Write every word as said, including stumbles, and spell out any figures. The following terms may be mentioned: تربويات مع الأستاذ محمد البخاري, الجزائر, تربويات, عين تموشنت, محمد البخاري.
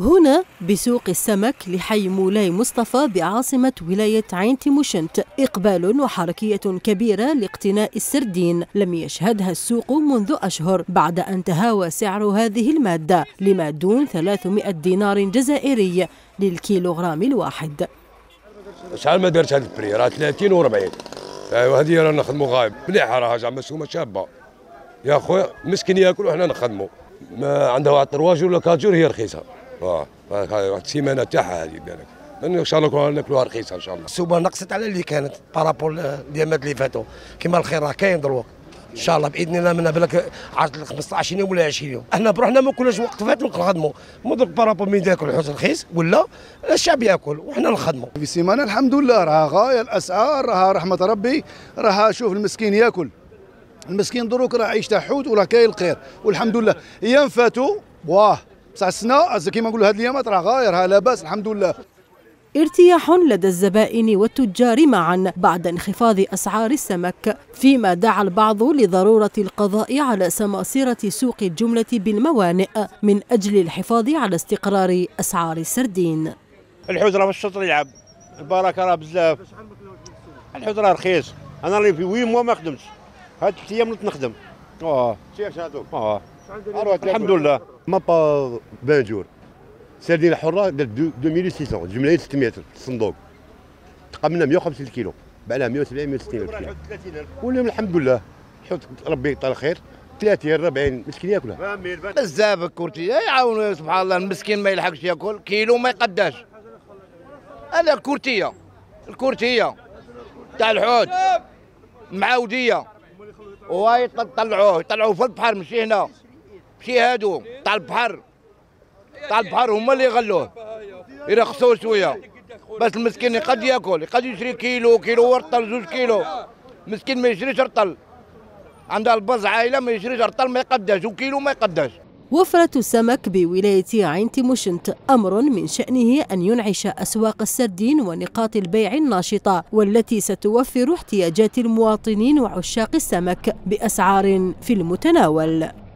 هنا بسوق السمك لحي مولاي مصطفى بعاصمة ولاية عين تموشنت إقبال وحركية كبيرة لاقتناء السردين لم يشهدها السوق منذ أشهر، بعد أن تهاوى سعر هذه المادة لما دون ثلاثمائة دينار جزائري للكيلوغرام الواحد. شحال ما دارت هذه البري، راه ثلاثين و أربعين. ايوا هذه راه نخدموا غايب، مليحة راها زعما سومة شابة. يا خويا مسكين ياكل وحنا نخدموا. ما عندها واحد ترواج ولا كاتجور هي رخيصة. اه واحد السيمانه تاعها هذه بالك، ان شاء الله ناكلوها رخيصه ان شاء الله. السوبه نقصت على اللي كانت بارابول الايامات اللي فاتوا، كيما الخير راه كاين دروك ان شاء الله باذن الله، من بالك عشرة خمسطاش يوم ولا عشرين يوم. احنا بروحنا ما كناش وقت فات نخدموا، درك بارابول مين تاكل الحوت رخيص ولا الشعب ياكل وحنا نخدموا. في سيمانه الحمد لله راها غايه الاسعار، راها رحمه ربي، راها شوف المسكين ياكل، المسكين دروك راه عايش تاع حوت ولا كاين الخير والحمد لله. ايام فاتوا واه تسع سنة كيما نقولوا هاد اليامات راه غايرها لاباس الحمد لله. ارتياح لدى الزبائن والتجار معا بعد انخفاض أسعار السمك، فيما دعا البعض لضرورة القضاء على سماسرة سوق الجملة بالموانئ من أجل الحفاظ على استقرار أسعار السردين. الحوت راه في الشطر يلعب، البركة راه بزاف، الحوت راه رخيص. أنا اللي في وي موا ما خدمتش، هاد ثلاث أيام ولات نخدم. أه شيخ هادوك أه الحمد لله. ما با عشرين جور سردين حره دارت ألفين وستمائة جمليه ستمائة الصندوق، تقامنا مائة وخمسين كيلو، بعنا مائة وسبعين مائة وستين كيلو ولا الحمد لله. حط ربي يطال خير ثلاثين أربعين مسكين ياكلها بزاف كورتي يعاونوا سبحان الله. المسكين ما يلحقش ياكل كيلو ما يقداش. انا الكورتيه الكورتيه تاع الحوت معاوديه واي طلعوه طلعوه في البحر ماشي هنا، ماشي هادو تاع البحر، تاع البحر هما اللي يغلوه يرخصوه شويه باش المسكين يقد ياكل، يقد يشري كيلو كيلو ورطل زوج كيلو. المسكين ما يشريش رطل، عندها البز عائله ما يشريش رطل ما يقداش وكيلو ما يقداش. وفرة السمك بولاية عين تموشنت أمر من شأنه أن ينعش أسواق السردين ونقاط البيع الناشطة، والتي ستوفر احتياجات المواطنين وعشاق السمك بأسعار في المتناول.